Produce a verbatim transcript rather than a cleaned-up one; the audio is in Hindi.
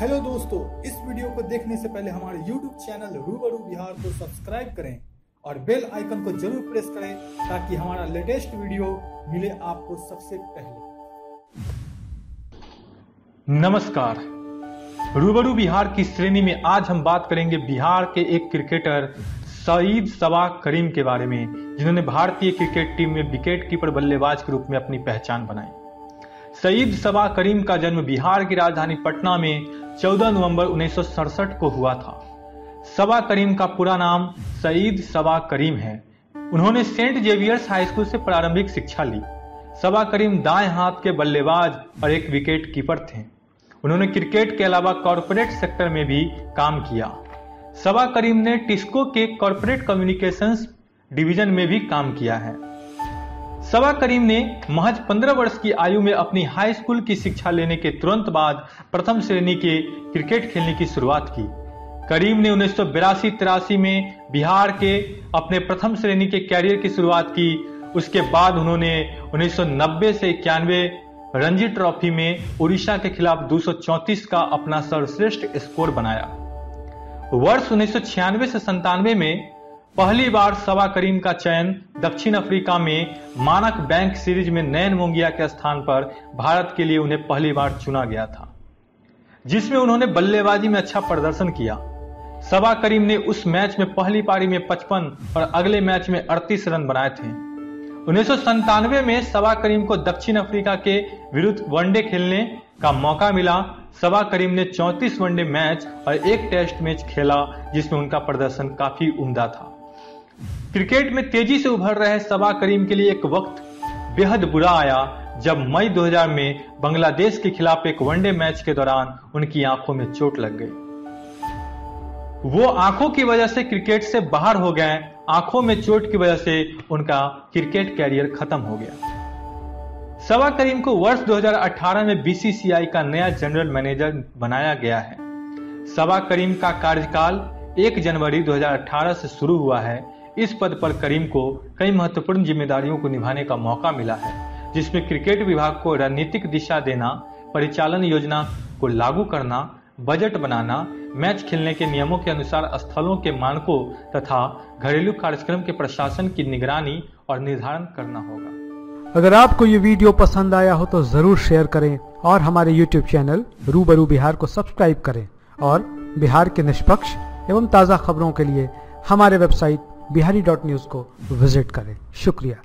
हेलो दोस्तों, इस वीडियो को देखने से पहले हमारे यूट्यूब चैनल रूबरू बिहार को सब्सक्राइब करें और बेल आइकन को जरूर प्रेस करें ताकि हमारा लेटेस्ट वीडियो मिले आपको सबसे पहले। नमस्कार, रूबरू बिहार की श्रेणी में आज हम बात करेंगे बिहार के एक क्रिकेटर सईद सबा करीम के बारे में, जिन्होंने भारतीय क्रिकेट टीम में विकेट कीपर बल्लेबाज के रूप में अपनी पहचान बनाई। सईद सबा करीम का जन्म बिहार की राजधानी पटना में चौदह नवंबर उन्नीस सौ सड़सठ को हुआ था। सबा करीम का पूरा नाम सईद सबा करीम है। उन्होंने सेंट जेवियर्स हाई स्कूल से प्रारंभिक शिक्षा ली। सबा करीम दाएं हाथ के बल्लेबाज और एक विकेट कीपर थे। उन्होंने क्रिकेट के अलावा कॉरपोरेट सेक्टर में भी काम किया। सबा करीम ने टिस्को के कॉरपोरेट कम्युनिकेशंस डिवीजन में भी काम किया है। सबा करीम ने महज पंद्रह वर्ष की आयु में अपनी हाई स्कूल की शिक्षा लेने के तुरंत बाद प्रथम श्रेणी के क्रिकेट खेलने की शुरुआत की। करीम ने उन्नीस सौ बिरासी तिरासी में बिहार के अपने प्रथम श्रेणी के कैरियर की शुरुआत की। उसके बाद उन्होंने उन्नीस सौ नब्बे से इक्यानवे रणजी ट्रॉफी में उड़ीसा के खिलाफ दो सौ चौंतीस का अपना सर्वश्रेष्ठ स्कोर बनाया। वर्ष उन्नीस सौ छियानवे से संतानवे में पहली बार सबा करीम का चयन दक्षिण अफ्रीका में मानक बैंक सीरीज में नयन मोंगिया के स्थान पर भारत के लिए उन्हें पहली बार चुना गया था, जिसमें उन्होंने बल्लेबाजी में अच्छा प्रदर्शन किया। सबा करीम ने उस मैच में पहली पारी में पचपन और अगले मैच में अड़तीस रन बनाए थे। उन्नीस सौ संतानवे में सबा करीम को दक्षिण अफ्रीका के विरुद्ध वनडे खेलने का मौका मिला। सबा करीम ने चौंतीस वनडे मैच और एक टेस्ट मैच खेला, जिसमें उनका प्रदर्शन काफी उम्दा था। क्रिकेट में तेजी से उभर रहे सबा करीम के लिए एक वक्त बेहद बुरा आया, जब मई दो हज़ार में बांग्लादेश के खिलाफ एक वनडे मैच के दौरान उनकी आंखों में चोट लग गई। वो आंखों की वजह से क्रिकेट से बाहर हो गए। आंखों में चोट की वजह से उनका क्रिकेट कैरियर खत्म हो गया। सबा करीम को वर्ष दो हज़ार अठारह में बीसीसीआई का नया जनरल मैनेजर बनाया गया है। सबा करीम का कार्यकाल एक जनवरी दो हज़ार अठारह से शुरू हुआ है। इस पद पर करीम को कई महत्वपूर्ण जिम्मेदारियों को निभाने का मौका मिला है, जिसमें क्रिकेट विभाग को रणनीतिक दिशा देना, परिचालन योजना को लागू करना, बजट बनाना, मैच खेलने के नियमों के अनुसार स्थलों के मानकों तथा घरेलू कार्यक्रम के प्रशासन की निगरानी और निर्धारण करना होगा। अगर आपको ये वीडियो पसंद आया हो तो जरूर शेयर करें और हमारे यूट्यूब चैनल रूबरू बिहार को सब्सक्राइब करें और बिहार के निष्पक्ष एवं ताज़ा खबरों के लिए हमारे वेबसाइट बिहारी डॉट न्यूज़ को विजिट करें। शुक्रिया।